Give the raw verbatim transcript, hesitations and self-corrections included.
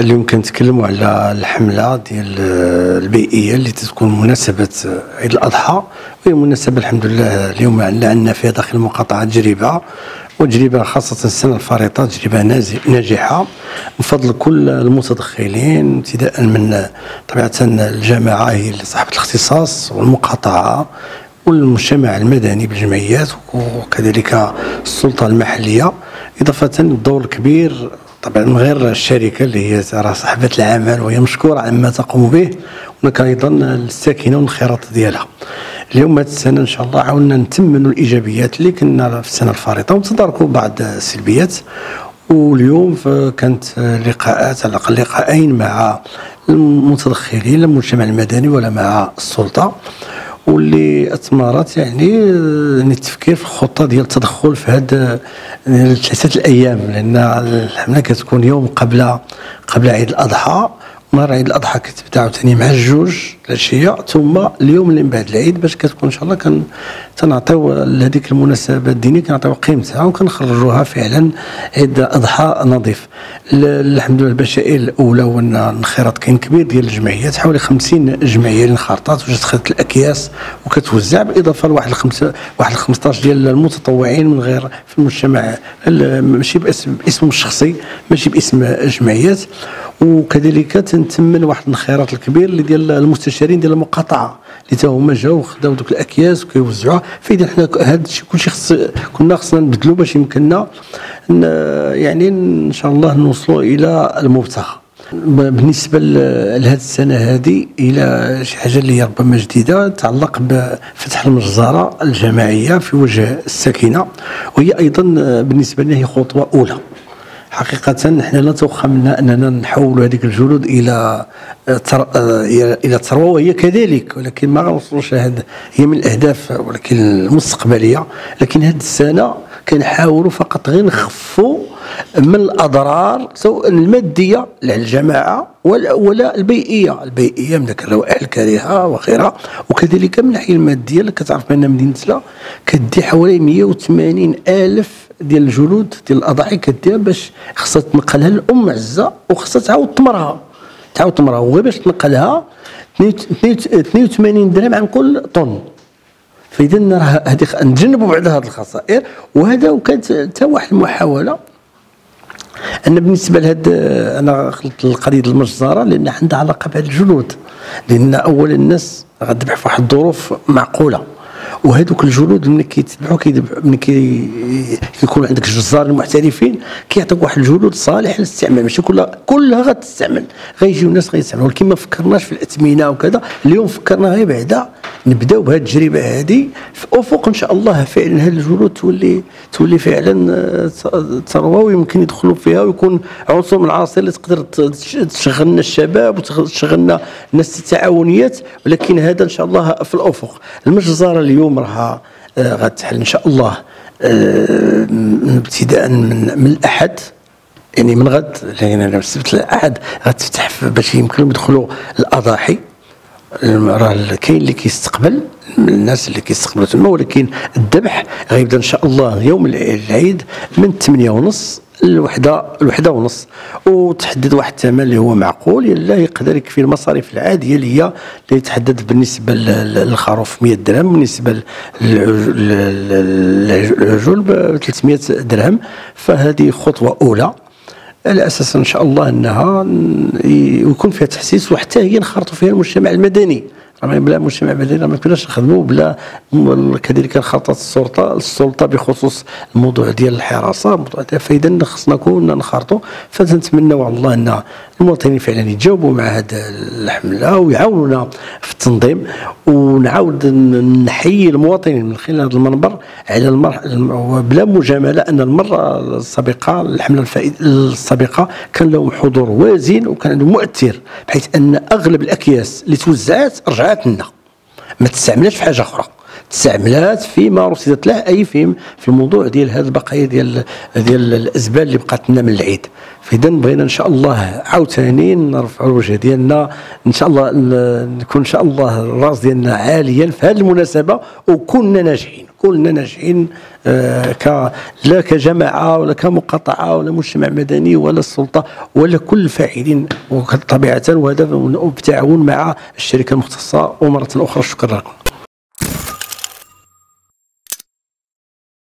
اليوم كنتكلموا على الحمله ديال البيئيه اللي تتكون مناسبه عيد الاضحى، وهي مناسبه الحمد لله اليوم عندنا فيها داخل المقاطعه تجربه، وتجربه خاصه السنه الفريطه تجربه ناجحه بفضل كل المتدخلين، ابتداء من طبيعه الجماعه هي اللي صاحبه الاختصاص والمقاطعه والمجتمع المدني بالجمعيات وكذلك السلطه المحليه، اضافه للدور الكبير طبعا من غير الشركه اللي هي راه صاحبه العمل وهي مشكوره على ما تقوم به، هناك ايضا الساكنه والانخراط ديالها. اليوم هذه السنه ان شاء الله عاونا نتمنوا الايجابيات اللي كنا في السنه الفريطه ونتداركوا بعض السلبيات، واليوم كانت لقاءات على الاقل لقاءين مع المتدخلين لا المجتمع المدني ولا مع السلطه، واللي اثمرت يعني التفكير في الخطه ديال التدخل في هاد ثلاثه الايام، لان الحمله كتكون يوم قبل قبل عيد الاضحى، نهار عيد الاضحى كتبدا عاوتاني مع الجوج العشيه، ثم اليوم اللي من بعد العيد باش كتكون ان شاء الله كن تنعطيو لهذيك المناسبه الدينيه كنعطيو قيمتها وكنخرجوها فعلا عيد اضحى نظيف. الحمد لله البشائر الاولى هو ان الانخراط كاين كبير ديال الجمعيات، حوالي خمسين جمعيه اللي انخرطات وجات خدات الاكياس وكتوزع، بالاضافه لواحد الخمسه واحد خمسطاش ديال المتطوعين من غير في المجتمع ماشي باسم باسمهم الشخصي ماشي باسم الجمعيات، وكذلك تنتمن واحد الانخراط الكبير اللي ديال المستشارين ديال المقاطعه اللي تا هما جاو خداو دوك الاكياس وكيوزعوها. فاذا حنا هذا الشيء كلشي خص كنا خصنا نبدلو باش يمكننا يعني ان شاء الله نوصلوا الى المبتغى. بالنسبه لهذه السنه هذه الى شي حاجه اللي ربما جديده تتعلق بفتح المجزره الجماعيه في وجه الساكنه، وهي ايضا بالنسبه لنا هي خطوه اولى حقيقة. حنا لا توخمنا اننا نحولوا هذيك الجلود الى تر... الى ثروه، وهي كذلك، ولكن ما غنوصلوش لهذا، هي من الاهداف ولكن المستقبليه، لكن هذه السنه كنحاولوا فقط غير نخفوا من الاضرار سواء الماديه للجماعه ولا البيئيه، البيئيه من ذاك الروائح الكريهه وغيرها، وكذلك من الناحيه الماديه اللي كتعرف بان مدينتنا كدي حوالي مئة وثمانين ألف ديال الجلود ديال الاضاحي كديها، باش خصها تنقلها للام عزه وخصها تعاود تمرها تعاود تمرها وغير باش تنقلها اثنين وثمانين درهم عن كل طن. فاذا راه هذه نتجنبوا بعد هذه الخسائر، وهذا وكانت حتى واحد المحاوله. انا بالنسبه لهاد انا خلطت القضيه ديال المجزره لان عندها علاقه بهاد الجلود، لان اولا الناس غتذبح في واحد الظروف معقوله، وهذوك الجلود ملي كيتبعوا ملي كيكون عندك الجزار المحترفين كيعطيوك واحد الجلود صالح للاستعمال، ماشي كلها كلها غتستعمل، غيجيو الناس غيستعملوا، ولكن ما فكرناش في الاثمنه وكذا. اليوم فكرنا غير بعدا نبداو بهذه التجربه هذه في افق ان شاء الله فعلا هاد الجلود تولي تولي فعلا ثروه ويمكن يدخلوا فيها ويكون عنصر من العناصر اللي تقدر تشغلنا الشباب وتشغلنا الناس التعاونيات، ولكن هذا ان شاء الله في الافق. المجزره اليوم راها غتحل ان شاء الله ابتداء من من الاحد، يعني من غد، لان السبت الاحد غتفتح باش يمكنهم يدخلوا الاضاحي. راه كاين اللي كيستقبل الناس اللي كيستقبلوا تما، ولكن الذبح غيبدا ان شاء الله يوم العيد من ثمانية ونص الوحده الوحده ونص، وتحدد واحد الثمن اللي هو معقول، يلا يقدر يكفي المصاريف العاديه اللي هي اللي تحدد بالنسبه للخروف مئة درهم، بالنسبه للعجول ثلاثمئة درهم. فهذه خطوه اولى على اساس ان شاء الله انها يكون فيها تحسيس، وحتى هي نخرطوا فيها المجتمع المدني، راه بلا المجتمع المدني ما كناش نخدموا، بلا كذلك انخرطت السلطه السلطه بخصوص الموضوع ديال الحراسه. فاذا خصنا كنا نخرطوا، فتنتمنوا على الله ان المواطنين فعلا يتجاوبوا مع هذه الحمله ويعاونونا في التنظيم، ونعاود نحيي المواطنين من خلال هذا المنبر على المرحله بلا مجامله، ان المره السابقه الحمله السابقه كان لهم حضور وازن وكان عندهم مؤثر، بحيث ان اغلب الاكياس اللي توزعت رجعت لنا ما تستعملش في حاجه اخرى، استعملات فيما رصدت له اي فيم في الموضوع ديال هذه البقايا ديال ديال الازبال اللي بقات لنا من العيد. فاذا بغينا ان شاء الله عاوتاني نرفعوا الوجه ديالنا ان شاء الله، نكون ان شاء الله الراس ديالنا عاليا في هذه المناسبه، وكنا ناجحين كلنا ناجحين آه ك لا كجماعه ولا كمقاطعه ولا مجتمع مدني ولا السلطه ولا كل الفاعلين، وطبيعه وهذا بالتعاون مع الشركه المختصه. ومره اخرى شكرا لكم.